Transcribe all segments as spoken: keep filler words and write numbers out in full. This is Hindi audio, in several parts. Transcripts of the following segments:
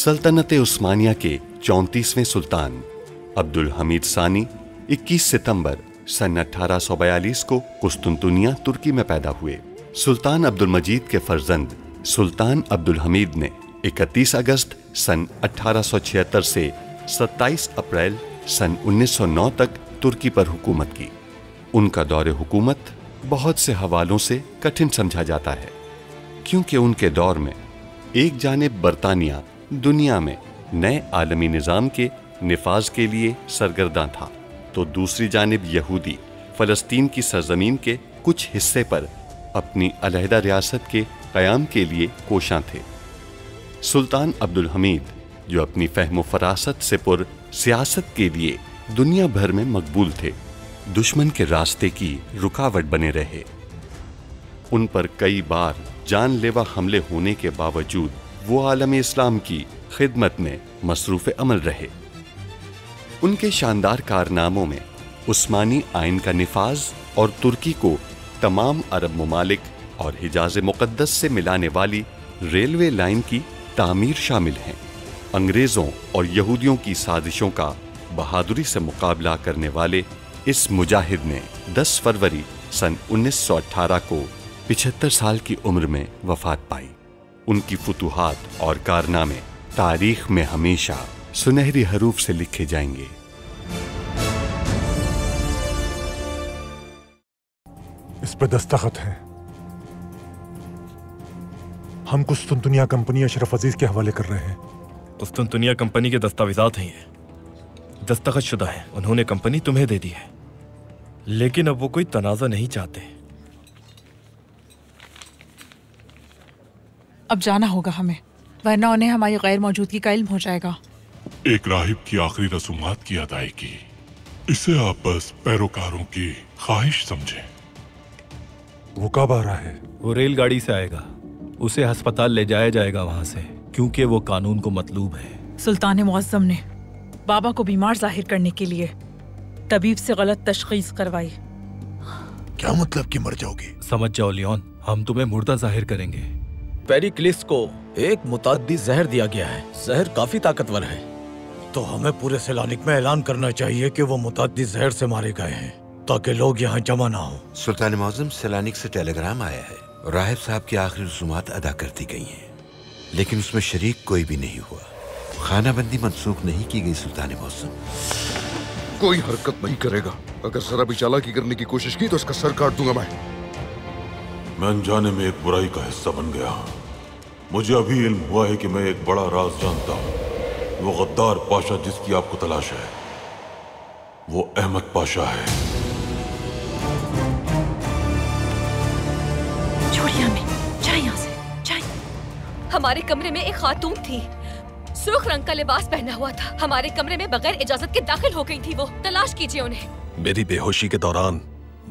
सल्तनत उस्मानिया के चौंतीसवें सुल्तान अब्दुल हमीद सानी इक्कीस सितंबर सन अठारह सौ बयालीस को कुस्तुन्तुनिया तुर्की में पैदा हुए। सुल्तान अब्दुल मजीद के फर्जंद सुल्तान अब्दुल हमीद ने इकतीस अगस्त सन अठारह सौ छिहत्तर से सत्ताईस अप्रैल सन उन्नीस सौ नौ तक तुर्की पर हुकूमत की। उनका दौरे हुकूमत बहुत से हवालों से कठिन समझा जाता है, क्योंकि उनके दौर में एक जानिब बरतानिया दुनिया में नए आलमी निज़ाम के निफाज के लिए सरगर्दा था, तो दूसरी जानिब यहूदी फ़लस्तीन की सरजमीन के कुछ हिस्से पर अपनी अलहदा रियासत के क़याम के लिए कोशां थे। सुल्तान अब्दुल हमीद, जो अपनी फ़हम फरासत से पुर सियासत के लिए दुनिया भर में मकबूल थे, दुश्मन के रास्ते की रुकावट बने रहे। उन पर कई बार जानलेवा हमले होने के बावजूद वो आलम इस्लाम की खिदमत में मसरूफ़ अमल रहे। उनके शानदार कारनामों में उस्मानी आइन का निफाज और तुर्की को तमाम अरब ममालिक और हिजाज मुक़द्दस से मिलाने वाली रेलवे लाइन की तामीर शामिल हैं। अंग्रेज़ों और यहूदियों की साजिशों का बहादुरी से मुकाबला करने वाले इस मुजाहिद ने दस फरवरी सन उन्नीस सौ अठारह को पिछहत्तर साल की उम्र में वफ़ात पाई। उनकी फतूहात और कारनामे तारीख में हमेशा सुनहरी हरूफ से लिखे जाएंगे। इस पर दस्तखत हैं। हम कुस्तुन्तुनिया कंपनी अशरफ अजीज के हवाले कर रहे हैं। कुस्तुन्तुनिया कंपनी के दस्तावेजात हैं, ये दस्तखत शुदा है। उन्होंने कंपनी तुम्हें दे दी है, लेकिन अब वो कोई तनाज़ा नहीं चाहते। अब जाना होगा हमें, वरना उन्हें हमारी गैर मौजूदगी का इल्म हो जाएगा। एक राहिब की आखिरी रसूमात की अदायगी, इसे आप बस पैरोकारों की ख्वाहिश समझें। वो कब आ रहा है? वो रेलगाड़ी से आएगा, उसे हस्पताल ले जाया जाएगा वहाँ से, क्योंकि वो कानून को मतलूब है। सुल्तान मुअज्जम ने बाबा को बीमार जाहिर करने के लिए तबीब से गलत तशखीस करवाई। क्या मतलब कि मर जाओगी? समझ जाओ लियोन, हम तुम्हें मुर्दा जाहिर करेंगे। पेरिकलीस को एक मुताद्दी जहर दिया गया है, जहर काफी ताकतवर है, तो हमें पूरे सेलानिक में ऐलान करना चाहिए कि वो मुताद्दी जहर से मारे गए हैं, ताकि लोग यहाँ जमा ना हो। सुल्तान मौजम, सेलानिक से टेलीग्राम आया है, राहिब साहब की आखिरी रसूमात अदा कर दी गई हैं, लेकिन उसमें शरीक कोई भी नहीं हुआ। खानाबंदी मनसूख नहीं की गई। सुल्तान मौजम कोई हरकत नहीं करेगा, अगर जरा भी चालाकी करने की कोशिश की तो उसका सर काट दूंगा। मैं मैं अनजाने में एक बुराई का हिस्सा बन गया। मुझे अभी इल्म हुआ है कि मैं एक बड़ा राज जानता हूँ। वो गद्दार पाशा जिसकी आपको तलाश है, वो अहमद पाशा है। छोड़िए हमें, जाइए यहाँ से, जाइए। हमारे कमरे में एक खातून थी, सुर्ख रंग का लिबास पहना हुआ था। हमारे कमरे में बगैर इजाजत के दाखिल हो गई थी वो। तलाश कीजिए उन्हें। मेरी बेहोशी के दौरान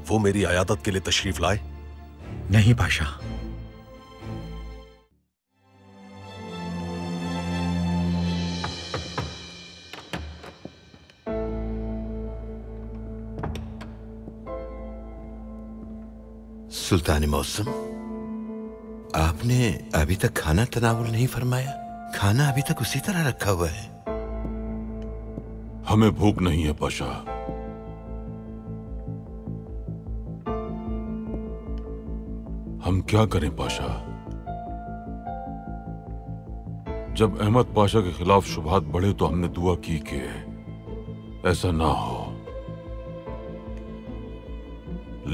वो मेरी अयादत के लिए तशरीफ लाए? नहीं पाशा। सुल्तान मौसम, आपने अभी तक खाना तनावुल नहीं फरमाया। खाना अभी तक उसी तरह रखा हुआ है। हमें भूख नहीं है पाशा। हम क्या करें पाशा? जब अहमद पाशा के खिलाफ शुबहात बढ़े तो हमने दुआ की कि ऐसा ना हो,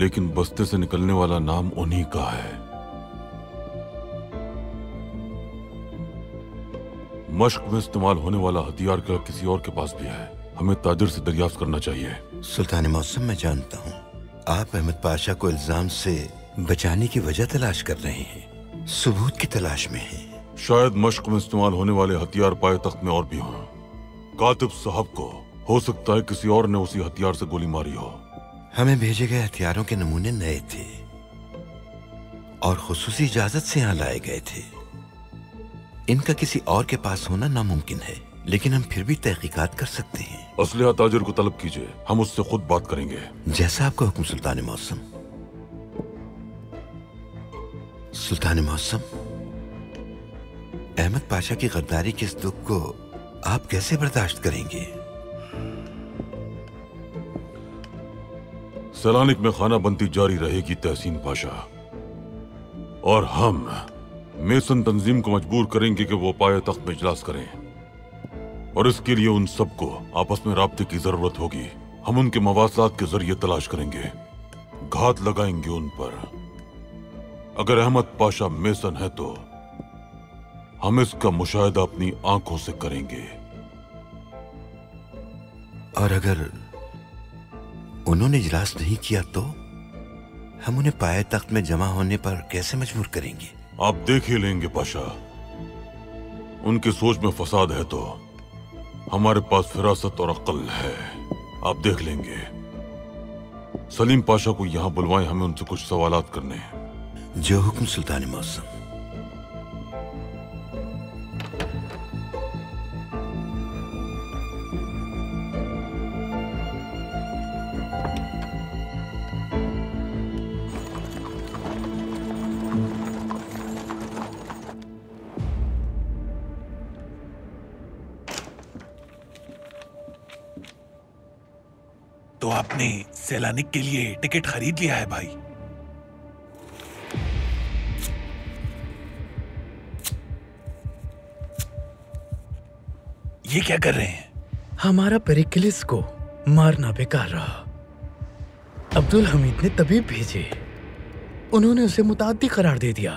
लेकिन बस्ते से निकलने वाला नाम उन्हीं का है। मश्क में इस्तेमाल होने वाला हथियार क्या किसी और के पास भी है? हमें ताजर से दरियाफ्त करना चाहिए। सुल्तान मौसम, मैं जानता हूँ आप अहमद पाशा को इल्जाम से बचाने की वजह तलाश कर रहे हैं, सबूत की तलाश में हैं। शायद मश्क में इस्तेमाल होने वाले हथियार पाए तख्त में और भी हों। कातिब साहब को हो सकता है किसी और ने उसी हथियार से गोली मारी हो। हमें भेजे गए हथियारों के नमूने नए थे और खुसूसी इजाजत से यहाँ लाए गए थे। इनका किसी और के पास होना नामुमकिन है, लेकिन हम फिर भी तहकीकात कर सकते हैं। असलहा ताजर को तलब कीजिए, हम उससे खुद बात करेंगे। जैसा आपका हुक्म सुल्तान मौसम। सुल्तान मौसम, अहमद पाशा की गद्दारी के इस दुख को आप कैसे बर्दाश्त करेंगे? सेलानिक में खानाबंदी जारी रहेगी तहसीन पाशा, और हम मेसन तंजीम को मजबूर करेंगे कि वो पाए तख्त में इजलास करें, और इसके लिए उन सबको आपस में राब्ते की जरूरत होगी। हम उनके मवासात के जरिए तलाश करेंगे, घात लगाएंगे उन पर। अगर अहमद पाशा मेसन है तो हम इसका मुशाहिदा अपनी आंखों से करेंगे। और अगर उन्होंने इजलास नहीं किया तो हम उन्हें पाए तख्त में जमा होने पर कैसे मजबूर करेंगे? आप देख ही लेंगे पाशा। उनकी सोच में फसाद है तो हमारे पास फिरासत और अक्ल है, आप देख लेंगे। सलीम पाशा को यहां बुलवाएं, हमें उनसे कुछ सवालात करने हैं। जो हुक्म सुल्तान मौसम। तो आपने सेलानिक के लिए टिकट खरीद लिया है भाई? ये क्या कर रहे हैं? हमारा पेरिकलीस को मारना बेकार रहा। अब्दुल हमीद ने तबीब भेजे, उन्होंने उसे मुताद्दी करार दे दिया।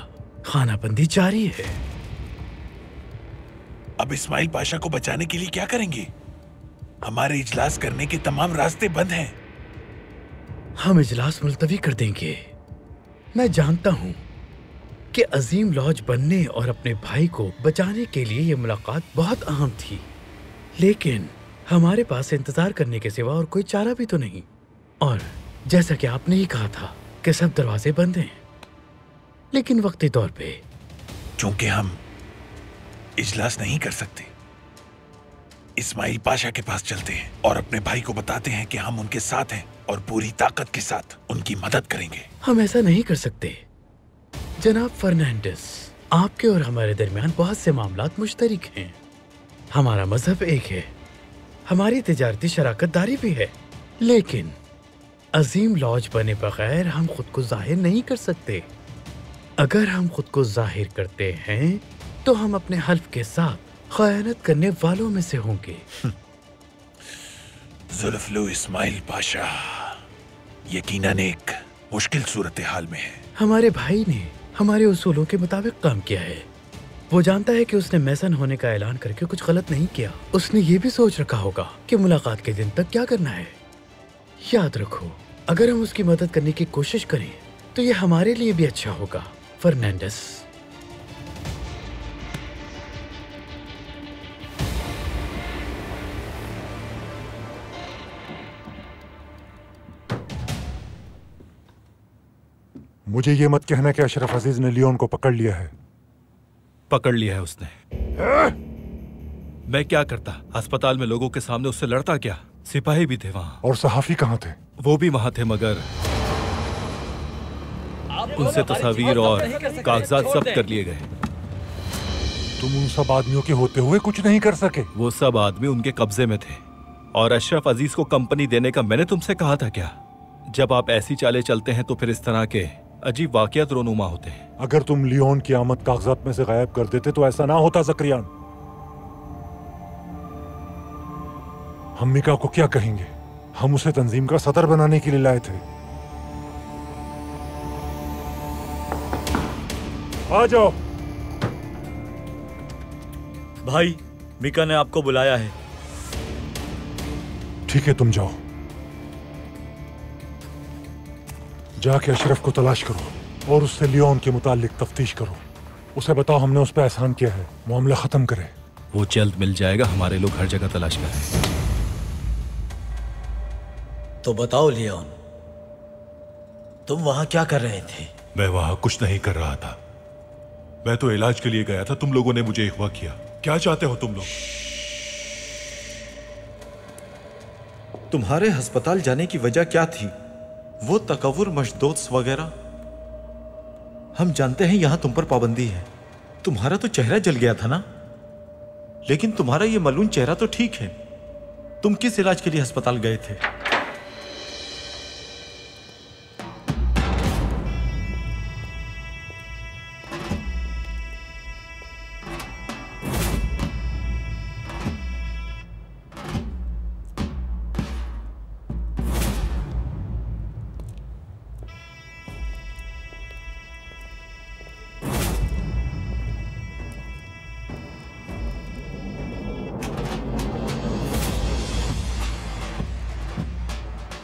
खानाबंदी जारी है। अब इस्माइल पाशा को बचाने के लिए क्या करेंगे? हमारे इजलास करने के तमाम रास्ते बंद हैं। हम इजलास मुलतवी कर देंगे। मैं जानता हूं कि अजीम लॉज बनने और अपने भाई को बचाने के लिए यह मुलाकात बहुत अहम थी, लेकिन हमारे पास इंतजार करने के सिवा और कोई चारा भी तो नहीं। और जैसा कि आपने ही कहा था कि सब दरवाजे बंद हैं, लेकिन वक्ती तौर पे चूंकि हम इजलास नहीं कर सकते, इस्माइल पाशा के पास चलते हैं और अपने भाई को बताते हैं कि हम उनके साथ हैं और पूरी ताकत के साथ उनकी मदद करेंगे। हम ऐसा नहीं कर सकते जनाब फर्नांडिस। आपके और हमारे दरमियान बहुत से मामलात मुश्तरिक हैं। हमारा मजहब एक है, हमारी तिजारती शराकतदारी भी है, लेकिन अजीम लॉज बने बगैर हम खुद को जाहिर नहीं कर सकते। अगर हम खुद को जाहिर करते हैं तो हम अपने हल्फ के साथ खयानत करने वालों में से होंगे। ज़ुल्फ़लुई इस्माइल पाशा यकीनन एक मुश्किल सूरत हाल में है। हमारे भाई ने हमारे उसूलों के मुताबिक काम किया है। वो जानता है कि उसने मेसन होने का ऐलान करके कुछ गलत नहीं किया। उसने ये भी सोच रखा होगा कि मुलाकात के दिन तक क्या करना है। याद रखो, अगर हम उसकी मदद करने की कोशिश करें तो ये हमारे लिए भी अच्छा होगा। फर्नांडिस, मुझे ये मत कहना कि अशरफ अजीज ने लियोन को पकड़ लिया है। पकड़ लिया है उसने। आ? मैं क्या करता? अस्पताल में लोगों के सामने उससे लड़ता क्या? सिपाही भी थे वहाँ। और सहाफी कहाँ थे? वो भी वहाँ थे, मगर उनसे तस्वीर और कागजात जब्त कर लिए गए। तुम उन सब आदमियों के होते हुए कुछ नहीं कर सके। वो सब आदमी उनके कब्जे में थे, और अशरफ अजीज को कंपनी देने का मैंने तुमसे कहा था क्या? जब आप ऐसी चालें चलते हैं तो फिर इस तरह के अजीब वाकयात रोनुमा होते हैं। अगर तुम लियोन की आमद कागजात में से गायब कर देते तो ऐसा ना होता। ज़करियान, हम मिका को क्या कहेंगे? हम उसे तंजीम का सदर बनाने के लिए लाए थे। आ जाओ भाई, मिका ने आपको बुलाया है। ठीक है, तुम जाओ, जाके अशरफ को तलाश करो और उससे लियोन के मुतालिक तफ्तीश करो। उसे बताओ हमने उस पर एहसान किया है, मामला खत्म करें। वो जल्द मिल जाएगा, हमारे लोग हर जगह तलाश कर रहे हैं। तो बताओ लियोन, तुम वहां क्या कर रहे थे? मैं वहां कुछ नहीं कर रहा था, मैं तो इलाज के लिए गया था। तुम लोगों ने मुझे अगवा किया। क्या चाहते हो तुम लोग? तुम्हारे अस्पताल जाने की वजह क्या थी? वो तकव्वुर मशदोद्स वगैरह हम जानते हैं। यहाँ तुम पर पाबंदी है, तुम्हारा तो चेहरा जल गया था ना, लेकिन तुम्हारा ये मलून चेहरा तो ठीक है। तुम किस इलाज के लिए अस्पताल गए थे?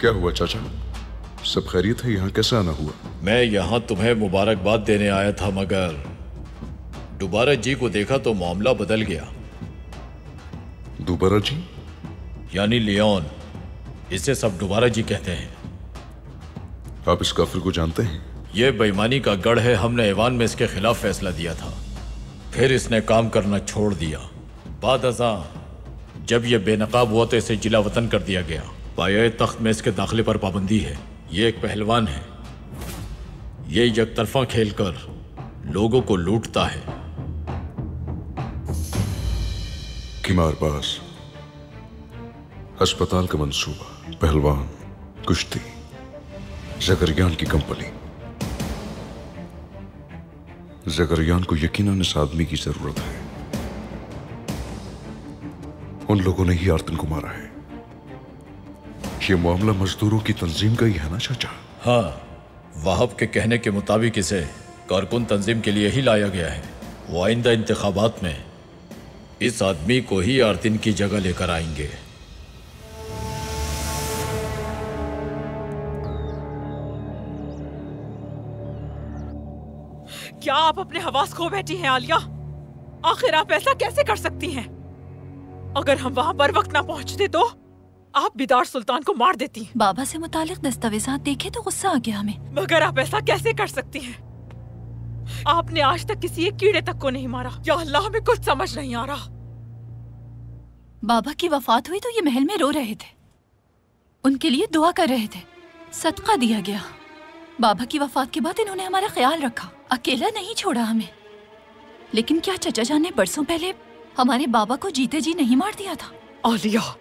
क्या हुआ चाचा, सब खैरियत है? यहाँ कैसे आना हुआ? मैं यहाँ तुम्हें मुबारकबाद देने आया था, मगर दुबारा जी को देखा तो मामला बदल गया। दुबारा जी यानी लियोन, इसे सब दुबारा जी कहते हैं। आप इस काफिर को जानते हैं? यह बेईमानी का गढ़ है। हमने ईवान में इसके खिलाफ फैसला दिया था, फिर इसने काम करना छोड़ दिया। बाद अज़ां जब यह बेनकाब हुआ तो इसे जिला वतन कर दिया गया। बाये तख्त में इसके दाखिले पर पाबंदी है। ये एक पहलवान है, ये यकतरफा खेलकर लोगों को लूटता है। किमार बास, अस्पताल का मंसूबा, पहलवान, कुश्ती, जगरयान की कंपनी। जगरयान को यकीनन इस आदमी की जरूरत है। उन लोगों ने ही आर्तिन को मारा है। ये मामला मजदूरों की तंजीम का ही है ना चाचा? हाँ, वाहब के कहने के मुताबिक इसे कारकुन तंजीम के लिए ही लाया गया है। वो आइंदा इंतखाबात में इस आदमी को ही आर्तिन की जगह लेकर आएंगे। क्या आप अपने हवास खो बैठी हैं आलिया? आखिर आप ऐसा कैसे कर सकती हैं? अगर हम वहां बर वक्त ना पहुंचते तो आप बेदार सुल्तान को मार देती। बाबा से मुतालिक दस्तावेजात देखे तो गुस्सा आ गया हमें। मगर आप ऐसा कैसे कर सकती हैं? आपने आज तक किसी एक कीड़े तक को नहीं मारा। या अल्लाह, में कुछ समझ नहीं आ रहा। बाबा की वफात हुई तो ये महल में रो रहे थे, उनके लिए दुआ कर रहे थे, सदका दिया गया। बाबा की वफात के बाद इन्होंने हमारा ख्याल रखा, अकेला नहीं छोड़ा हमें। लेकिन क्या चचा जान ने बरसों पहले हमारे बाबा को जीते जी नहीं मार दिया था? आलिया,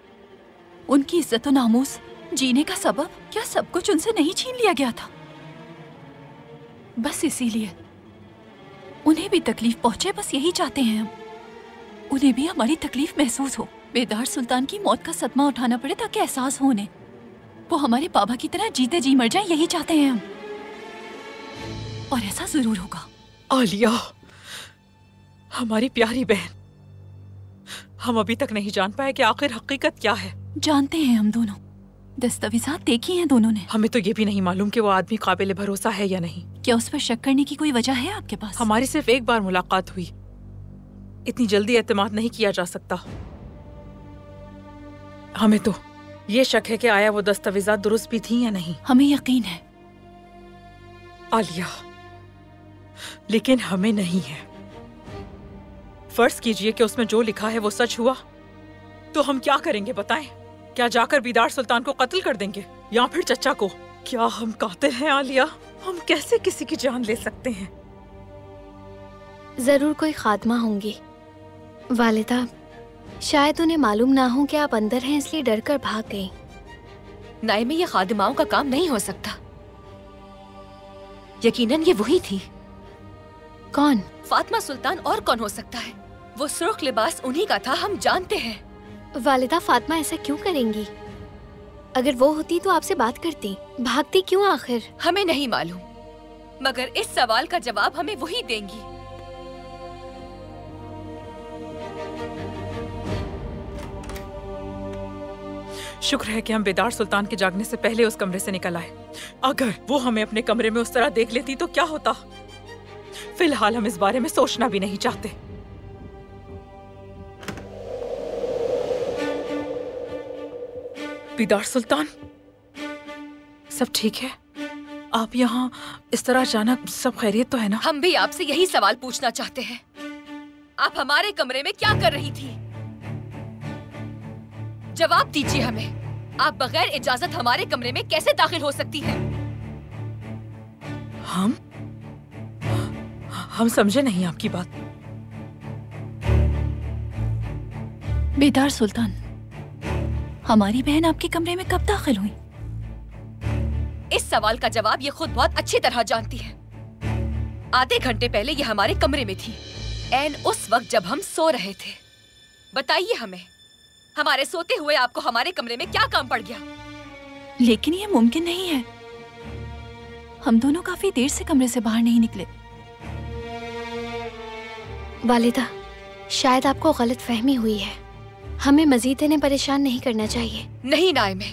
उनकी इज्जत और नामूस, जीने का सबब, क्या सब कुछ उनसे नहीं छीन लिया गया था? बस इसीलिए उन्हें भी तकलीफ पहुंचे, बस यही चाहते हैं हम। उन्हें भी हमारी तकलीफ महसूस हो, बेदार सुल्तान की मौत का सदमा उठाना पड़े ताकि एहसास हो उन्हें वो हमारे बाबा की तरह जीते जी मर जाए, यही चाहते हैं हम। और ऐसा जरूर होगा। आलिया, हमारी प्यारी बहन, हम अभी तक नहीं जान पाए कि आखिर हकीकत क्या है। जानते हैं हम दोनों, दस्तावेजात देखी हैं दोनों ने। हमें तो ये भी नहीं मालूम कि वो आदमी काबिल भरोसा है या नहीं। क्या उस पर शक करने की कोई वजह है आपके पास? हमारी सिर्फ एक बार मुलाकात हुई, इतनी जल्दी एतमाद नहीं किया जा सकता। हमें तो ये शक है कि आया वो दस्तावेजात दुरुस्त भी थी या नहीं। हमें यकीन है आलिया, लेकिन हमें नहीं है। फर्ज कीजिए कि उसमें जो लिखा है वो सच हुआ तो हम क्या करेंगे बताएं? क्या जाकर बेदार सुल्तान को कत्ल कर देंगे या फिर चचा को? क्या हम कातिल हैं आलिया? हम कैसे किसी की जान ले सकते हैं? जरूर कोई खात्मा होंगी वालिदा, शायद उन्हें मालूम ना हो कि आप अंदर हैं, इसलिए डर कर भाग गई। नईमे, ये खादिमाओं का काम नहीं हो सकता। यकीनन ये वही थी। कौन? फातिमा सुल्तान, और कौन हो सकता है? वो सुर्ख लिबास उन्हीं का था, हम जानते हैं। वालिदा, फातिमा ऐसा क्यों करेंगी? अगर वो होती तो आपसे बात करती, भागती क्यों आखिर? हमें नहीं मालूम, मगर इस सवाल का जवाब हमें वही देंगी। शुक्र है कि हम बेदार सुल्तान के जागने से पहले उस कमरे से निकल आए। अगर वो हमें अपने कमरे में उस तरह देख लेती तो क्या होता? फिलहाल हम इस बारे में सोचना भी नहीं चाहते। बेदार सुल्तान, सब ठीक है? आप यहाँ इस तरह अचानक, सब खैरियत तो है ना? हम भी आपसे यही सवाल पूछना चाहते हैं, आप हमारे कमरे में क्या कर रही थी? जवाब दीजिए हमें। आप बगैर इजाजत हमारे कमरे में कैसे दाखिल हो सकती हैं? हम हम समझे नहीं आपकी बात। बेदार सुल्तान, हमारी बहन आपके कमरे में कब दाखिल हुई? इस सवाल का जवाब ये खुद बहुत अच्छी तरह जानती है। आधे घंटे पहले ये हमारे कमरे में थी, एन उस वक्त जब हम सो रहे थे। बताइए हमें, हमारे सोते हुए आपको हमारे कमरे में क्या काम पड़ गया? लेकिन ये मुमकिन नहीं है, हम दोनों काफी देर से कमरे से बाहर नहीं निकले। वालिदा, शायद आपको गलत फहमी हुई है, हमें मजीद इन्हें परेशान नहीं करना चाहिए। नहीं नईमे,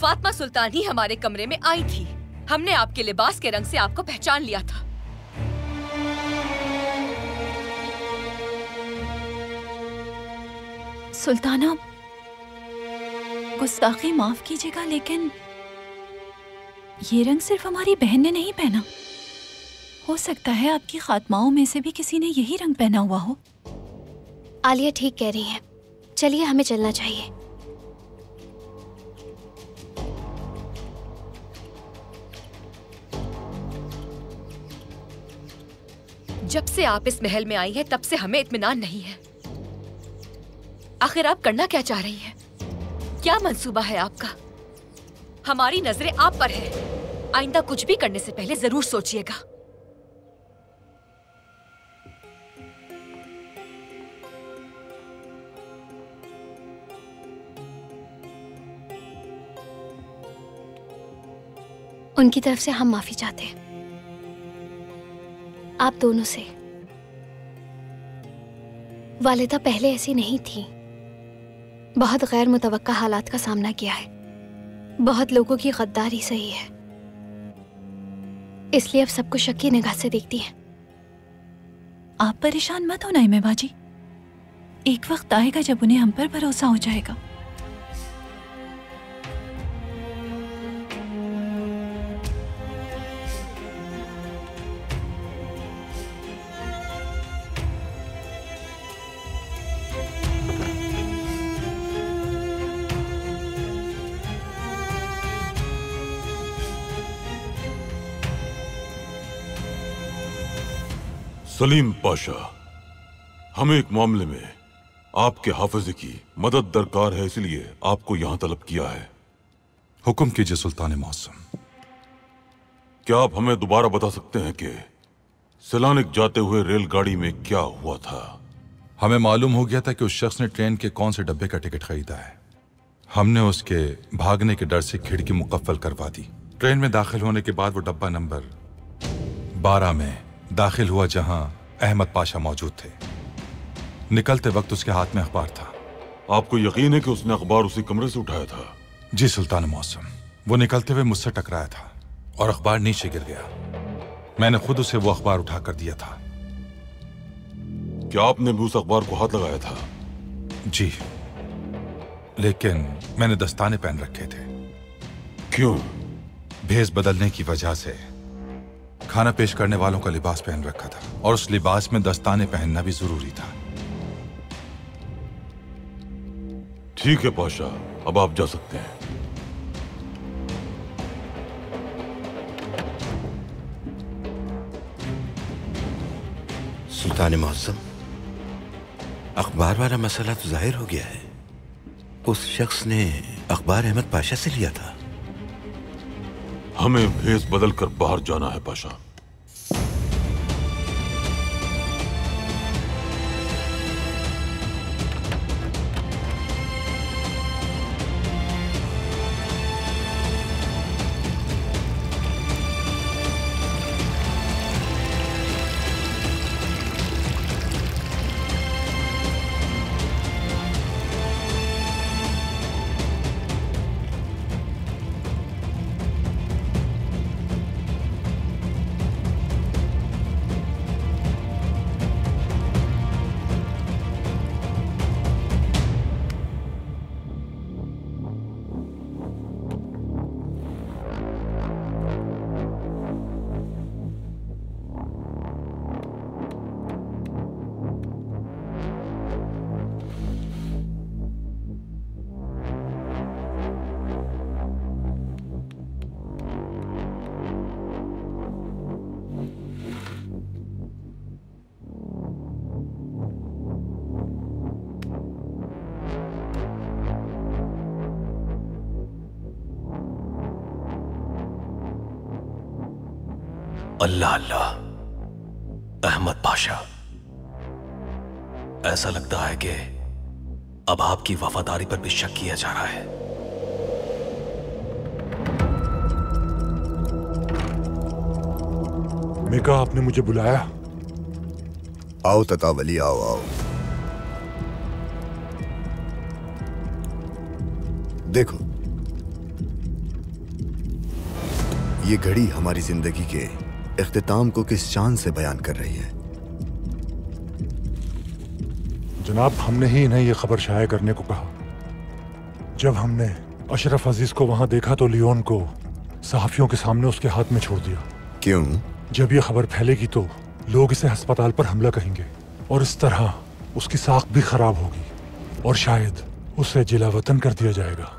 फातिमा सुल्तान ही हमारे कमरे में आई थी, हमने आपके लिबास के रंग से आपको पहचान लिया था। सुल्ताना, गुस्ताखी माफ कीजिएगा, लेकिन ये रंग सिर्फ हमारी बहन ने नहीं पहना, हो सकता है आपकी खातमाओं में से भी किसी ने यही रंग पहना हुआ हो। आलिया ठीक कह रही है, चलिए हमें चलना चाहिए। जब से आप इस महल में आई हैं तब से हमें इत्मीनान नहीं है। आखिर आप करना क्या चाह रही हैं? क्या मंसूबा है आपका? हमारी नजरें आप पर हैं। आइंदा कुछ भी करने से पहले जरूर सोचिएगा। उनकी तरफ से हम माफी चाहते हैं, आप दोनों से। वालिदा पहले ऐसी नहीं थी, बहुत गैर मुतवक्का हालात का सामना किया है, बहुत लोगों की गद्दारी सही है, इसलिए अब सबको शक की निगाह से देखती हैं। आप परेशान मत हो नईमे बाजी, एक वक्त आएगा जब उन्हें हम पर भरोसा हो जाएगा। सलीम पाशा, हमें एक मामले में आपके हाफिज़े की मदद दरकार है, इसलिए आपको यहाँ तलब किया है। हुक्म कीजिए सुल्तान मौसम। क्या आप हमें दोबारा बता सकते हैं कि सेलानिक जाते हुए रेलगाड़ी में क्या हुआ था? हमें मालूम हो गया था कि उस शख्स ने ट्रेन के कौन से डब्बे का टिकट खरीदा है। हमने उसके भागने के डर से खिड़की मुकफ्फल करवा दी। ट्रेन में दाखिल होने के बाद वो डब्बा नंबर बारह में दाखिल हुआ जहां अहमद पाशा मौजूद थे। निकलते वक्त उसके हाथ में अखबार था। आपको यकीन है कि उसने अखबार उसी कमरे से उठाया था? जी सुल्तान मौसम, वो निकलते हुए मुझसे टकराया था और अखबार नीचे गिर गया। मैंने खुद उसे वो अखबार उठा कर दिया था। क्या आपने भी उस अखबार को हाथ लगाया था? जी, लेकिन मैंने दस्ताने पहन रखे थे। क्यों? भेस बदलने की वजह से खाना पेश करने वालों का लिबास पहन रखा था और उस लिबास में दस्ताने पहनना भी जरूरी था। ठीक है पाशा, अब आप जा सकते हैं। सुल्तान मौसम, अखबार वाला मसला तो जाहिर हो गया है। उस शख्स ने अखबार अहमद पाशा से लिया था। हमें भेस बदल कर बाहर जाना है पाशा। अल्लाह अल्लाह। अहमद पाशा, ऐसा लगता है कि अब आपकी वफादारी पर भी शक किया जा रहा है। मिका, आपने मुझे बुलाया? आओ ततावली, आओ आओ। देखो, ये घड़ी हमारी जिंदगी के इख्तिताम को किस चांद से बयान कर रही है। जनाब, हमने ही इन्हें यह खबर शाया करने को कहा। जब हमने अशरफ अजीज को वहां देखा तो लियोन को सहाफियों के सामने उसके हाथ में छोड़ दिया। क्यों? जब यह खबर फैलेगी तो लोग इसे अस्पताल पर हमला कहेंगे और इस तरह उसकी साख भी खराब होगी और शायद उसे जिला वतन कर दिया जाएगा।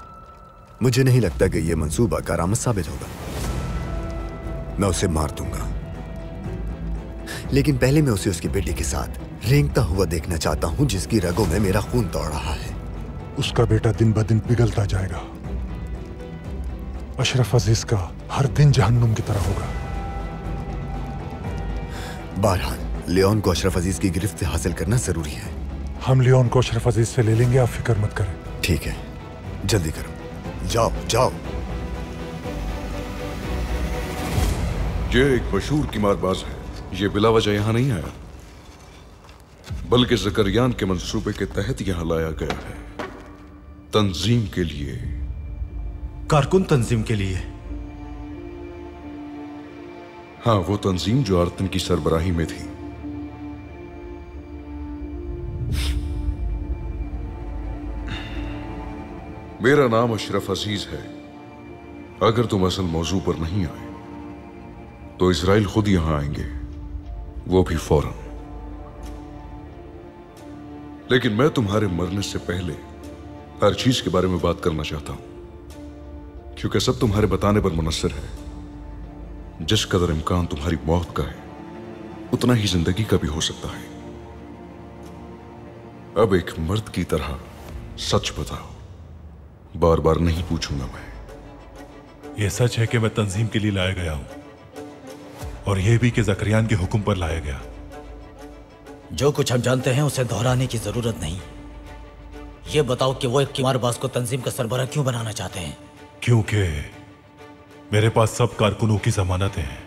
मुझे नहीं लगता कि यह मंसूबा कारामद साबित होगा। मैं उसे मार दूंगा, लेकिन पहले मैं उसे उसकी बेटी के साथ रेंगता हुआ देखना चाहता हूं, जिसकी रगों में मेरा खून दौड़ रहा है। उसका बेटा दिन ब दिन पिघलता जाएगा। अशरफ अजीज का हर दिन जहन्नुम की तरह होगा। बहरहाल, लियोन को अशरफ अजीज की गिरफ्त से हासिल करना जरूरी है। हम लियोन को अशरफ अजीज से ले लेंगे, आप फिक्र मत करें। ठीक है, जल्दी करो। जाओ जाओ। ये एक मशहूर कीमारबाज है। ये बिलावजह यहाँ नहीं आया, बल्कि ज़करियान के मंसूबे के तहत यहाँ लाया गया है। तंजीम के लिए, कारकुन तंजीम के लिए। हाँ, वो तंजीम जो आर्तिन की सरबराही में थी। मेरा नाम अशरफ अजीज है। अगर तुम असल मौजू पर नहीं आए तो इजराइल खुद यहां आएंगे, वो भी फौरन। लेकिन मैं तुम्हारे मरने से पहले हर चीज के बारे में बात करना चाहता हूं, क्योंकि सब तुम्हारे बताने पर मुनसर है। जिस कदर इम्कान तुम्हारी मौत का है, उतना ही जिंदगी का भी हो सकता है। अब एक मर्द की तरह सच बताओ। बार बार नहीं पूछूंगा मैं। यह सच है कि मैं तंजीम के लिए लाया गया हूं, और यह भी कि ज़करियान के हुक्म पर लाया गया। जो कुछ हम जानते हैं उसे दोहराने की जरूरत नहीं। ये बताओ कि वो एक कीमारबाज को तंजीम का सरबराह क्यों बनाना चाहते हैं? क्योंकि मेरे पास सब कारकुनों की जमानतें हैं।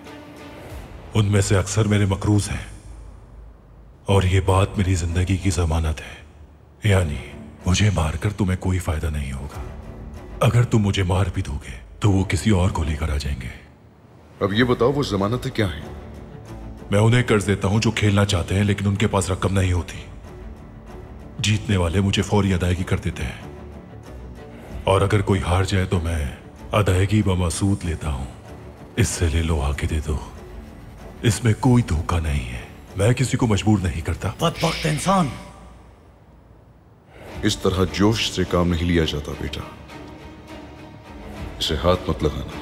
उनमें से अक्सर मेरे मकरूज हैं, और ये बात मेरी जिंदगी की जमानत है। यानी मुझे मारकर तुम्हें कोई फायदा नहीं होगा। अगर तुम मुझे मार भी दोगे तो वो किसी और को लेकर आ जाएंगे। अब ये बताओ, वो जमानतें क्या हैं? मैं उन्हें कर्ज देता हूं जो खेलना चाहते हैं, लेकिन उनके पास रकम नहीं होती। जीतने वाले मुझे फौरी अदायगी कर देते हैं, और अगर कोई हार जाए तो मैं अदायगी बमसूद लेता हूं। इससे ले लो, आके दे दो। इसमें कोई धोखा नहीं है। मैं किसी को मजबूर नहीं करता। बदबख्त इंसान, इस तरह जोश से काम नहीं लिया जाता बेटा। इसे हाथ मत लगाना।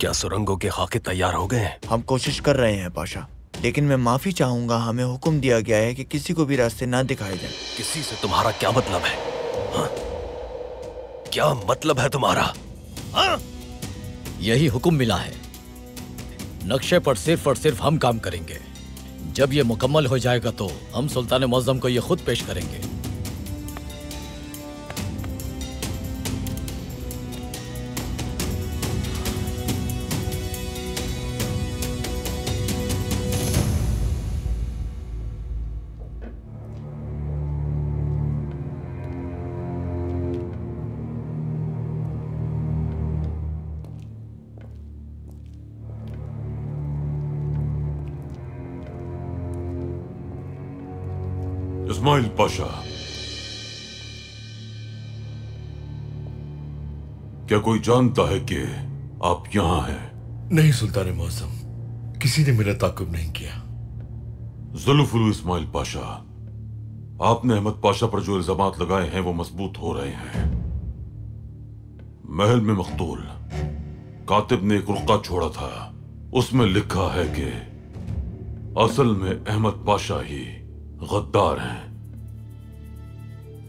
क्या सुरंगों के खाके तैयार हो गए? हम कोशिश कर रहे हैं पाशा, लेकिन मैं माफी चाहूंगा। हमें हुक्म दिया गया है कि किसी को भी रास्ते ना दिखाए जाए। किसी से तुम्हारा क्या मतलब है? हा? क्या मतलब है तुम्हारा? हा? यही हुक्म मिला है। नक्शे पर सिर्फ और सिर्फ हम काम करेंगे। जब ये मुकम्मल हो जाएगा तो हम सुल्तान मौजम को ये खुद पेश करेंगे। इस्माइल पाशा, क्या कोई जानता है कि आप यहां हैं? नहीं सुल्तान मौसम, किसी ने मेरा ताक़ुब नहीं किया। ज़ुल्फ़लुई इस्माइल पाशा, आपने अहमद पाशा पर जो इल्जामात लगाए हैं वो मजबूत हो रहे हैं। महल में मकतूल कातिब ने एक रुका छोड़ा था, उसमें लिखा है कि असल में अहमद पाशा ही गद्दार हैं।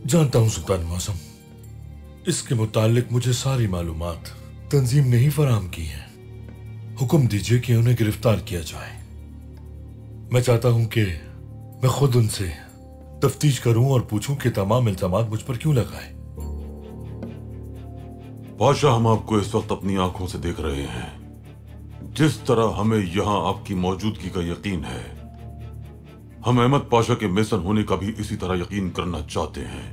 जानता हूं सुल्तान मौसम, इसके मुतालिक मुझे सारी मालूमात तंजीम ने ही फराहम की है। हुक्म दीजिए कि उन्हें गिरफ्तार किया जाए। मैं चाहता हूं कि मैं खुद उनसे तफ्तीश करूं और पूछूं कि तमाम इल्जामात मुझ पर क्यों लगाए। पाशा, हम आपको इस वक्त अपनी आंखों से देख रहे हैं। जिस तरह हमें यहां आपकी मौजूदगी का यकीन है, हम अहमद पाशा के मेसन होने का भी इसी तरह यकीन करना चाहते हैं।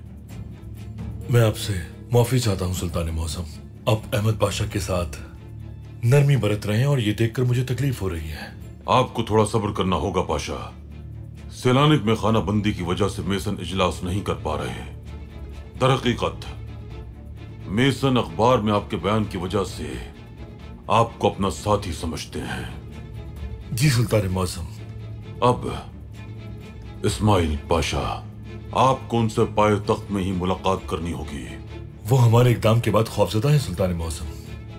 मैं आपसे माफी चाहता हूं सुल्तान मौसम, आप अहमद पाशा के साथ नरमी बरत रहे हैं और ये देखकर मुझे तकलीफ हो रही है। आपको थोड़ा सब्र करना होगा पाशा। सेलानिक में खानाबंदी की वजह से मेसन इजलास नहीं कर पा रहे। दरहकीकत मेसन अखबार में आपके बयान की वजह से आपको अपना साथी समझते हैं। जी सुल्तान मौसम। अब इस्माइल पाशा, आपको उनसे पाए तख्त में ही मुलाकात करनी होगी। वो हमारे इकदाम के बाद खौफजदा है सुल्तान मौसम।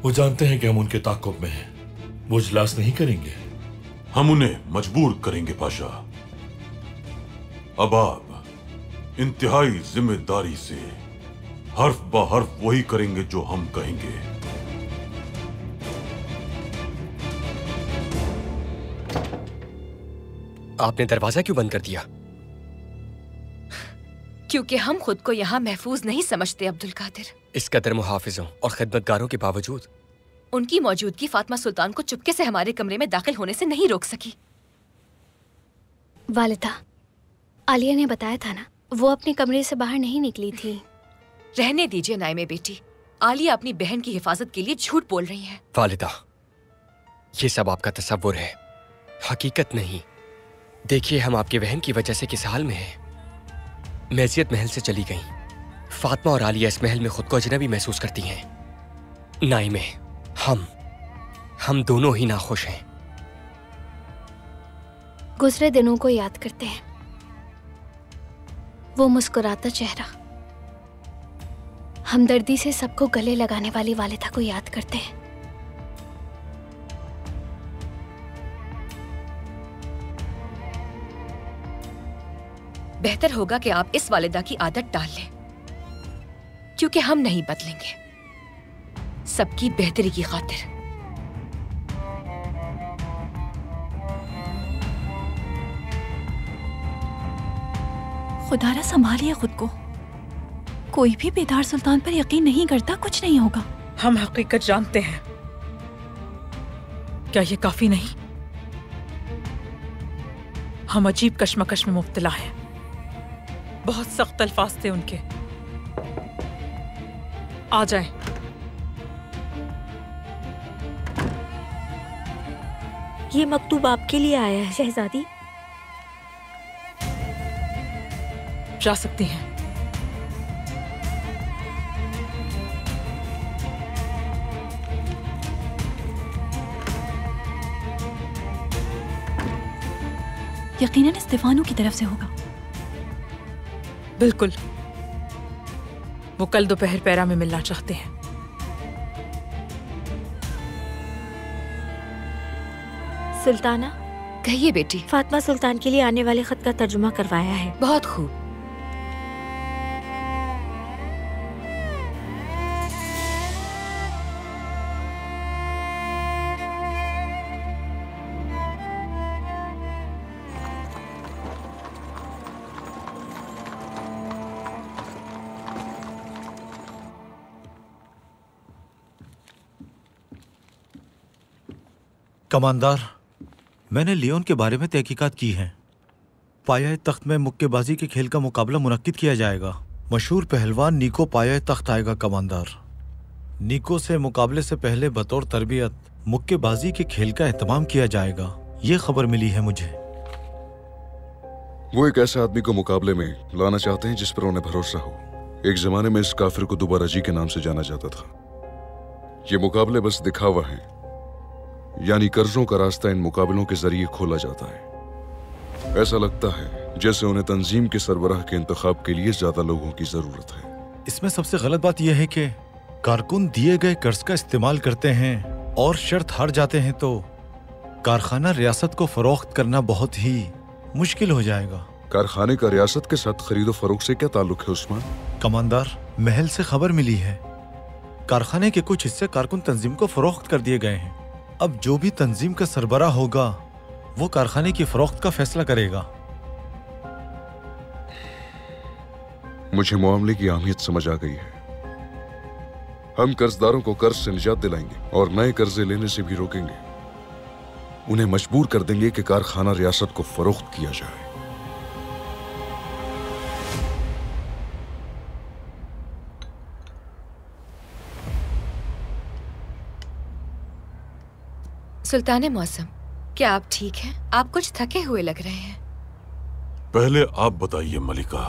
वो जानते हैं कि हम उनके ताक़ुब में हैं। वो इजलास नहीं करेंगे। हम उन्हें मजबूर करेंगे पाशा। अब आप इंतहाई जिम्मेदारी से हर्फ बा हर्फ वही करेंगे जो हम कहेंगे। आपने दरवाजा क्यों बंद कर दिया? क्योंकि हम खुद को यहाँ महफूज नहीं समझते अब्दुल कादिर। इस कदर मुहाफिजों और खिदमतगारों के बावजूद उनकी मौजूदगी फातिमा सुल्तान को चुपके से हमारे कमरे में दाखिल होने से नहीं रोक सकी। वालिदा, आलिया ने बताया था ना, वो अपने कमरे से बाहर नहीं निकली थी। रहने दीजिए नईमे बेटी, आलिया अपनी बहन की हिफाजत के लिए झूठ बोल रही है। वालिदा, ये सब आपका तस्वुर है, हकीकत नहीं। देखिए, हम आपके बहन की वजह से किस हाल में हैं। मैजियत महल से चली गई। फातिमा और आलिया इस महल में खुद को अजनबी महसूस करती हैं। नईमे, हम हम दोनों ही नाखुश हैं। गुजरे दिनों को याद करते हैं, वो मुस्कुराता चेहरा, हमदर्दी से सबको गले लगाने वाली वालिदा को याद करते हैं। बेहतर होगा कि आप इस वालिदा की आदत डाल लें, क्योंकि हम नहीं बदलेंगे, सबकी बेहतरी की खातिर। खुदारा संभालिए खुद को। कोई भी बेदार सुल्तान पर यकीन नहीं करता, कुछ नहीं होगा। हम हकीकत जानते हैं। क्या ये काफी नहीं? हम अजीब कश्मकश में मुब्तला हैं। बहुत सख्त अल्फाज थे उनके। आ जाएं। ये मकतूब आपके लिए आया है शहजादी। जा सकती हैं। यकीनन स्टेफानो की तरफ से होगा। बिल्कुल, वो कल दोपहर पैरा में मिलना चाहते हैं। सुल्ताना, कहिए बेटी। फातिमा सुल्तान के लिए आने वाले खत का तर्जुमा करवाया है। बहुत खूब। कमांडर, मैंने लियोन के बारे में तहकीकात की है। पाया तख्त में मुक्केबाजी के खेल का मुकाबला मुनक्किद किया जाएगा। मशहूर पहलवान निको पाया तख्त आएगा। कमांडर, निको से मुकाबले से पहले बतौर तरबियत मुक्केबाजी के खेल का एहतमाम किया जाएगा। ये खबर मिली है मुझे। वो एक ऐसे आदमी को मुकाबले में लाना चाहते हैं जिस पर उन्हें भरोसा हो। एक जमाने में इस काफिर को दुबारा जी के नाम से जाना जाता था। ये मुकाबले बस दिखावा है, यानी कर्जों का रास्ता इन मुकाबलों के जरिए खोला जाता है। ऐसा लगता है जैसे उन्हें तंजीम के सरबराह के इंतखाब के लिए ज्यादा लोगों की जरूरत है। इसमें सबसे गलत बात यह है कि कारकुन दिए गए कर्ज का इस्तेमाल करते हैं और शर्त हार जाते हैं तो कारखाना रियासत को फरोख्त करना बहुत ही मुश्किल हो जाएगा। कारखाने का रियासत के साथ खरीदो फरोख्त से क्या ताल्लुक है उस्मान? कमांडर, महल से खबर मिली है कारखाने के कुछ हिस्से कारकुन तंजीम को फरोख्त कर दिए गए हैं। अब जो भी तंजीम का सरबरा होगा वो कारखाने की फरोख्त का फैसला करेगा। मुझे मामले की अहमियत समझ आ गई है। हम कर्जदारों को कर्ज से निजात दिलाएंगे और नए कर्जे लेने से भी रोकेंगे। उन्हें मजबूर कर देंगे कि कारखाना रियासत को फरोख्त किया जाए। सुल्तान मौसम, क्या आप ठीक हैं? आप कुछ थके हुए लग रहे हैं। पहले आप बताइए मलिका।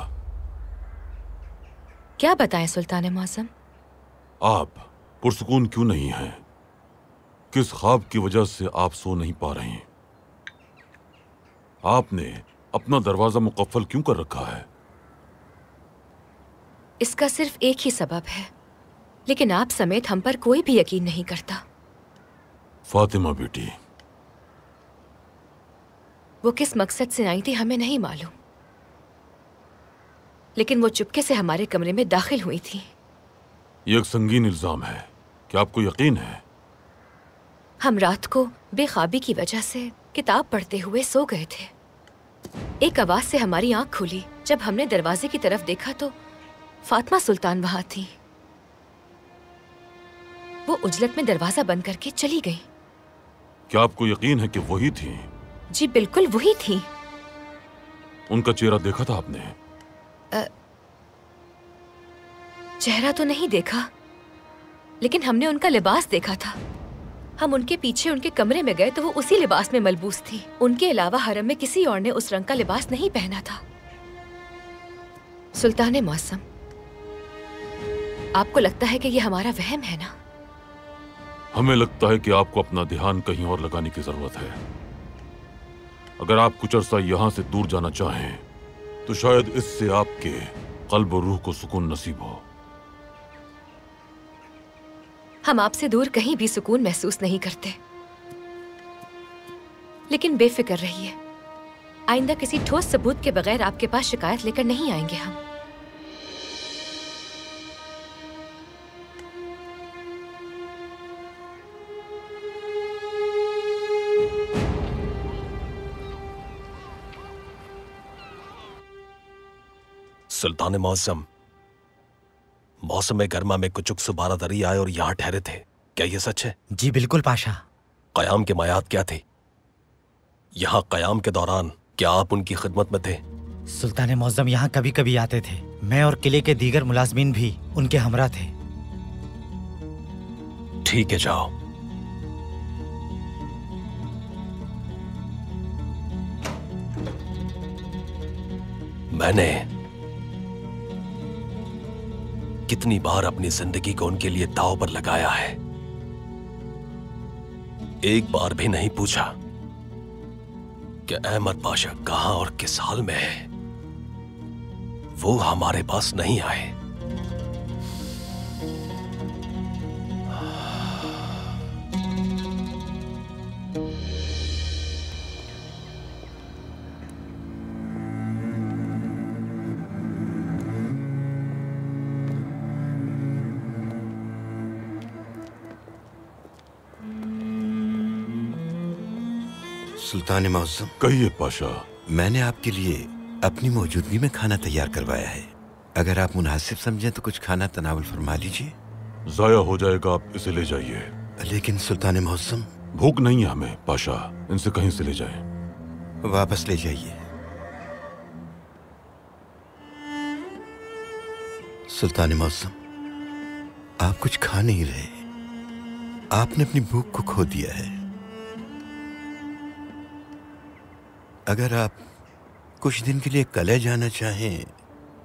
क्या बताएं सुल्तान मौसम? आप पुरसुकून क्यों नहीं हैं? किस ख्वाब की वजह से आप सो नहीं पा रही? आपने अपना दरवाजा मुकफ्फल क्यों कर रखा है? इसका सिर्फ एक ही सबब है, लेकिन आप समेत हम पर कोई भी यकीन नहीं करता। फातिमा बेटी, वो किस मकसद से आई थी हमें नहीं मालूम, लेकिन वो चुपके से हमारे कमरे में दाखिल हुई थी। ये एक संगीन इल्जाम है। क्या आपको यकीन है? हम रात को बेखाबी की वजह से किताब पढ़ते हुए सो गए थे। एक आवाज से हमारी आंख खुली। जब हमने दरवाजे की तरफ देखा तो फातिमा सुल्तान वहां थी। वो उजलत में दरवाजा बंद करके चली गई। क्या आपको यकीन है कि वही थी? जी बिल्कुल वही थी। उनका चेहरा देखा था आपने? आ, चेहरा तो नहीं देखा, लेकिन हमने उनका लिबास देखा था। हम उनके पीछे उनके कमरे में गए तो वो उसी लिबास में मलबूस थी। उनके अलावा हरम में किसी और ने उस रंग का लिबास नहीं पहना था। सुल्तान मौसम, आपको लगता है कि ये हमारा वहम है ना? हमें लगता है कि आपको अपना ध्यान कहीं और लगाने की जरूरत है। अगर आप कुछ अरसा यहाँ से दूर जाना चाहें तो शायद इससे आपके कल्ब और रूह को सुकून नसीब हो। हम आपसे दूर कहीं भी सुकून महसूस नहीं करते, लेकिन बेफिक्र रहिए। आइंदा किसी ठोस सबूत के बगैर आपके पास शिकायत लेकर नहीं आएंगे हम। सुल्तान मौसम, मौसम गर्मा में कुछ उक्स बारह दरी आए और यहाँ ठहरे थे, क्या यह सच है? जी बिल्कुल पाशा। कयाम के मायात क्या थे? यहाँ कयाम के दौरान क्या आप उनकी खिदमत में थे? सुल्तान मौसम यहाँ कभी कभी आते थे। मैं और किले के दीगर मुलाजमीन भी उनके हमरा थे। ठीक है, जाओ। मैंने कितनी बार अपनी जिंदगी को उनके लिए दांव पर लगाया है, एक बार भी नहीं पूछा कि अहमद पाशा कहां और किस हाल में है। वो हमारे पास नहीं आए। सुल्तान मौसम, कहिए पाशा। मैंने आपके लिए अपनी मौजूदगी में खाना तैयार करवाया है। अगर आप मुनासिब समझें तो कुछ खाना तनावल फरमा लीजिए। ज़ाया हो जाएगा, आप इसे ले जाइए। लेकिन सुल्तान मौसम, भूख नहीं है हमें पाशा। इनसे कहीं से ले जाएं। वापस ले जाइए। सुल्तान मौसम, आप कुछ खा नहीं रहे। आपने अपनी भूख को खो दिया है। अगर आप कुछ दिन के लिए कले जाना चाहें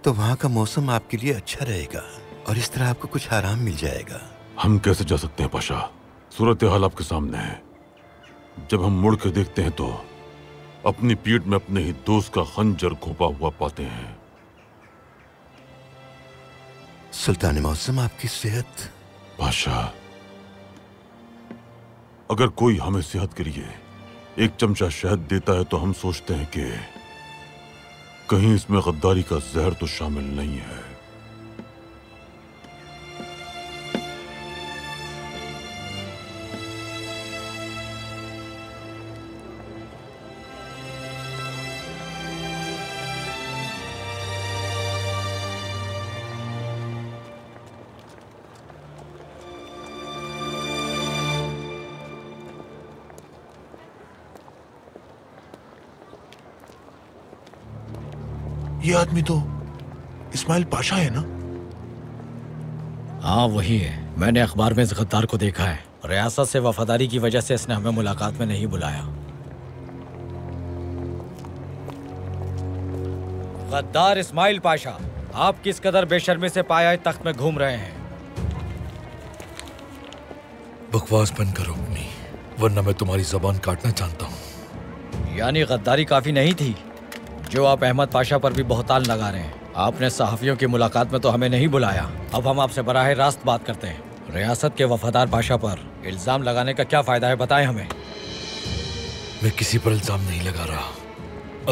तो वहाँ का मौसम आपके लिए अच्छा रहेगा और इस तरह आपको कुछ आराम मिल जाएगा। हम कैसे जा सकते हैं पाशा? सूरत हाल आपके सामने है। जब हम मुड़ के देखते हैं तो अपनी पीठ में अपने ही दोस्त का खंजर घोंपा हुआ पाते हैं। सुल्तान मौसम, आपकी सेहत पाशा, अगर कोई हमें सेहत के लिए एक चमचा शहद देता है तो हम सोचते हैं कि कहीं इसमें गद्दारी का जहर तो शामिल नहीं है। ये आदमी तो इस्माइल पाशा है ना? हाँ वही है। मैंने अखबार में इस गद्दार को देखा है। रियासत से वफादारी की वजह से इसने हमें मुलाकात में नहीं बुलाया। गद्दार इस्माइल पाशा, आप किस कदर बेशर्मी से पाया तख्त में घूम रहे हैं। बकवास बंद करो अपनी, वरना मैं तुम्हारी जबान काटना जानता हूँ। यानी गद्दारी काफी नहीं थी जो आप अहमद पाशा पर भी बहुतान लगा रहे हैं। आपने सहाफ़ियों की मुलाकात में तो हमें नहीं बुलाया। अब हम आपसे बराह रास्त बात करते हैं। रियासत के वफादार पाशा पर इल्ज़ाम लगाने का क्या फ़ायदा है, बताएं हमें। मैं किसी पर इल्ज़ाम नहीं लगा रहा।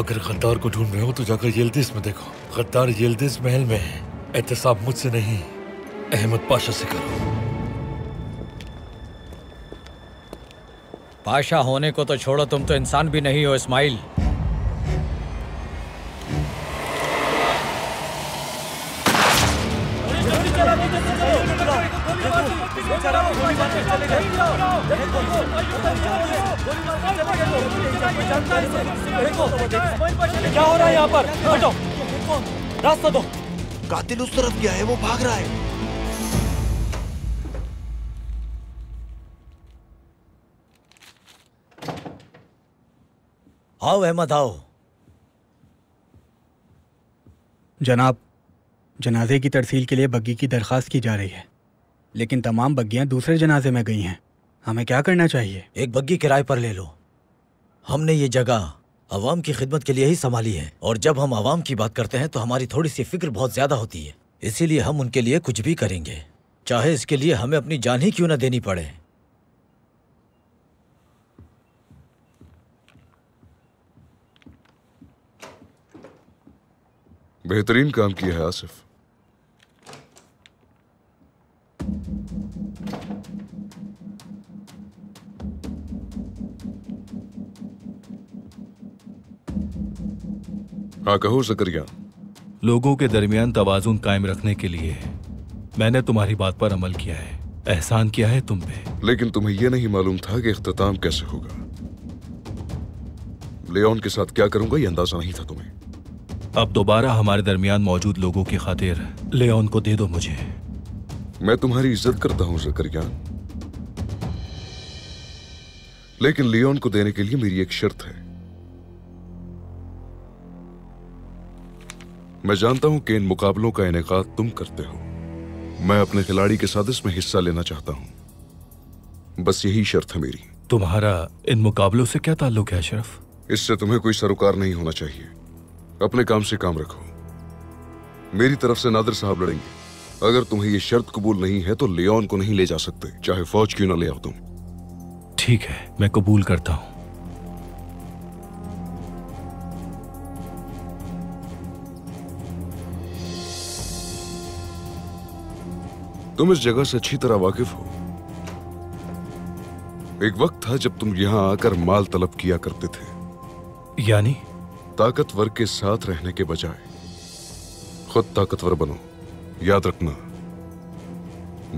अगर गद्दार को ढूंढ रहे हो तो जाकर यिल्दिज़ में देखो। गद्दार यिल्दिज़ महल में है। एहतसाब मुझसे नहीं, अहमद पाशा से करो। पाशा होने को तो छोड़ो, तुम तो इंसान भी नहीं हो इस्माइल। क्या हो रहा है यहाँ पर? हटो, रास्ता दो। कातिल उस तरफ गया है, वो भाग रहा है। आओ अहमद आओ। जनाब, जनाजे की तरसील के लिए बग्गी की दरख्वास्त की जा रही है, लेकिन तमाम बग्गियां दूसरे जनाजे में गई हैं। हमें क्या करना चाहिए? एक बग्गी किराए पर ले लो। हमने ये जगह अवाम की खिदमत के लिए ही संभाली है, और जब हम अवाम की बात करते हैं तो हमारी थोड़ी सी फिक्र बहुत ज़्यादा होती है। इसीलिए हम उनके लिए कुछ भी करेंगे, चाहे इसके लिए हमें अपनी जान ही क्यों न देनी पड़े। बेहतरीन काम किया है आसिफ। हाँ कहो ज़करिया। लोगों के दरमियान तवाज़ुन कायम रखने के लिए मैंने तुम्हारी बात पर अमल किया है, एहसान किया है तुम पे। लेकिन तुम्हें यह नहीं मालूम था कि इख्तिताम कैसे होगा। लियोन के साथ क्या करूंगा ये अंदाजा नहीं था तुम्हें। अब दोबारा हमारे दरमियान मौजूद लोगों की खातिर लियोन को दे दो मुझे। मैं तुम्हारी इज्जत करता हूँ ज़करिया, लेकिन लियोन को देने के लिए मेरी एक शर्त है। मैं जानता हूं कि इन मुकाबलों का इनेकाद तुम करते हो। मैं अपने खिलाड़ी के साथ इसमें हिस्सा लेना चाहता हूं, बस यही शर्त है मेरी। तुम्हारा इन मुकाबलों से क्या ताल्लुक है अशरफ? इससे तुम्हें कोई सरोकार नहीं होना चाहिए। अपने काम से काम रखो। मेरी तरफ से नादिर साहब लड़ेंगे। अगर तुम्हें यह शर्त कबूल नहीं है तो लियोन को नहीं ले जा सकते, चाहे फौज क्यों ना ले आओ तुम। ठीक है, मैं कबूल करता हूं। तुम इस जगह से अच्छी तरह वाकिफ हो। एक वक्त था जब तुम यहां आकर माल तलब किया करते थे। यानी? ताकतवर के साथ रहने के बजाय खुद ताकतवर बनो। याद रखना,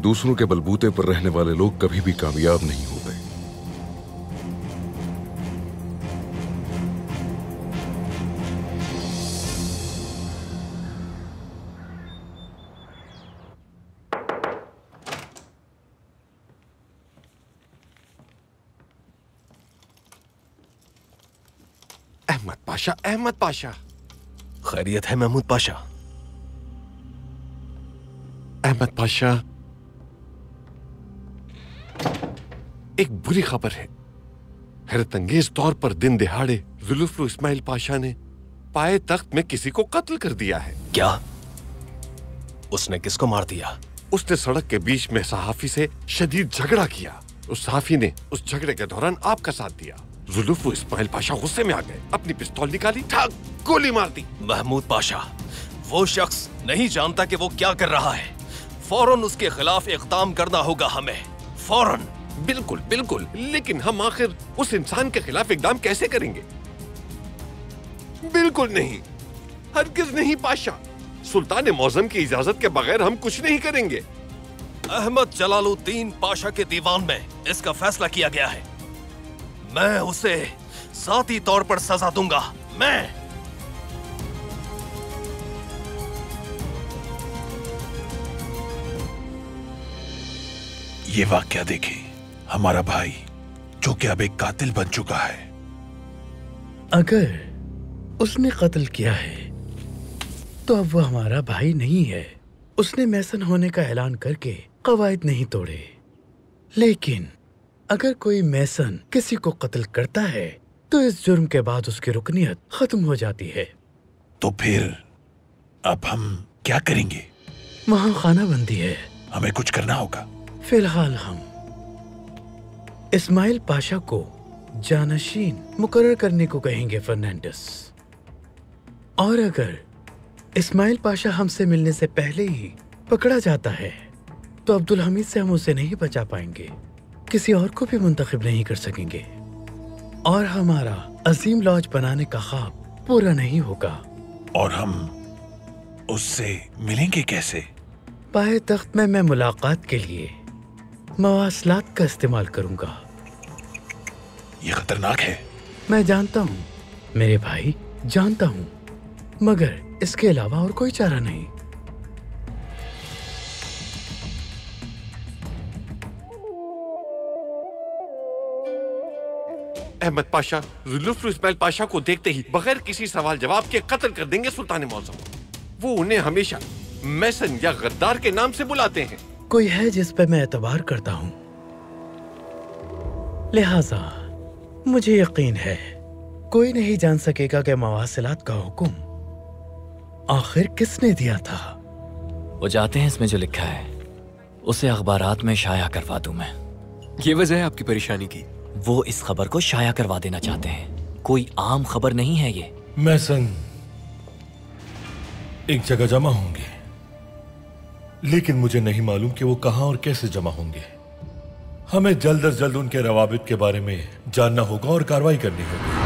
दूसरों के बलबूते पर रहने वाले लोग कभी भी कामयाब नहीं होते। पाशा, अहमद पाशा। खैरियत है महमूद पाशा? अहमद पाशा, एक बुरी खबर है। हैरतअंगेज तौर पर दिन दिहाड़े ज़ुल्फ़लुई इस्माइल पाशा ने पाए तख्त में किसी को कत्ल कर दिया है। क्या? उसने किसको मार दिया? उसने सड़क के बीच में सहाफी से शदीद झगड़ा किया। उस सहाफी ने उस झगड़े के दौरान आपका साथ दिया। ज़ुल्फ़ इस्माइल पाशा गुस्से में आ गए, अपनी पिस्तौल निकाली, ठाक गोली मार दी। महमूद पाशा वो शख्स नहीं जानता कि वो क्या कर रहा है। फौरन उसके खिलाफ इकदाम करना होगा हमें, फौरन। बिल्कुल बिल्कुल, लेकिन हम आखिर उस इंसान के खिलाफ इकदाम कैसे करेंगे? बिल्कुल नहीं, हरगिज नहीं पाशा। सुल्तान मौजम की इजाजत के बगैर हम कुछ नहीं करेंगे। अहमद जलालुद्दीन पाशा के दीवान में इसका फैसला किया गया है। मैं उसे साथी तौर पर सजा दूंगा। मैं ये वाकया देखे, हमारा भाई जो कि अब एक कातिल बन चुका है। अगर उसने कत्ल किया है तो अब वो हमारा भाई नहीं है। उसने मैसन होने का ऐलान करके कवायद नहीं तोड़े, लेकिन अगर कोई मैसन किसी को कत्ल करता है तो इस जुर्म के बाद उसकी रुकनियत खत्म हो जाती है। तो फिर अब हम क्या करेंगे? वहां खानाबंदी है, हमें कुछ करना होगा। फिलहाल हम इस्माइल पाशा को जानशीन मुकर्रर करने को कहेंगे फर्नांडिस, और अगर इस्माइल पाशा हमसे मिलने से पहले ही पकड़ा जाता है तो अब्दुल हमीद से हम उसे नहीं बचा पाएंगे, किसी और को भी मुंतखब नहीं कर सकेंगे, और हमारा अजीम लॉज बनाने का ख्वाब पूरा नहीं होगा। और हम उससे मिलेंगे कैसे? पाए तख्त में मैं मुलाकात के लिए मवासलात का इस्तेमाल करूंगा। ये खतरनाक है। मैं जानता हूँ मेरे भाई, जानता हूँ, मगर इसके अलावा और कोई चारा नहीं। अहमद पाशा ज़ुल्फ़ुल इस्माइल पाशा को देखते ही बगैर किसी सवाल जवाब के कत्ल कर देंगे सुल्तान मौसम। वो उन्हें हमेशा मैसन या गद्दार के नाम से बुलाते हैं। कोई है जिस पर मैं एतबार करता हूँ, लिहाजा मुझे यकीन है कोई नहीं जान सकेगा कि मवासिलात का हुक्म आखिर किसने दिया था। वो जाते हैं, इसमें जो लिखा है उसे अखबारात में शाया करवा दूं मैं। ये वजह है आपकी परेशानी की। वो इस खबर को शाया करवा देना चाहते हैं, कोई आम खबर नहीं है ये। मैसन एक जगह जमा होंगे, लेकिन मुझे नहीं मालूम कि वो कहाँ और कैसे जमा होंगे। हमें जल्द अज जल्द उनके रवाबित के बारे में जानना होगा और कार्रवाई करनी होगी।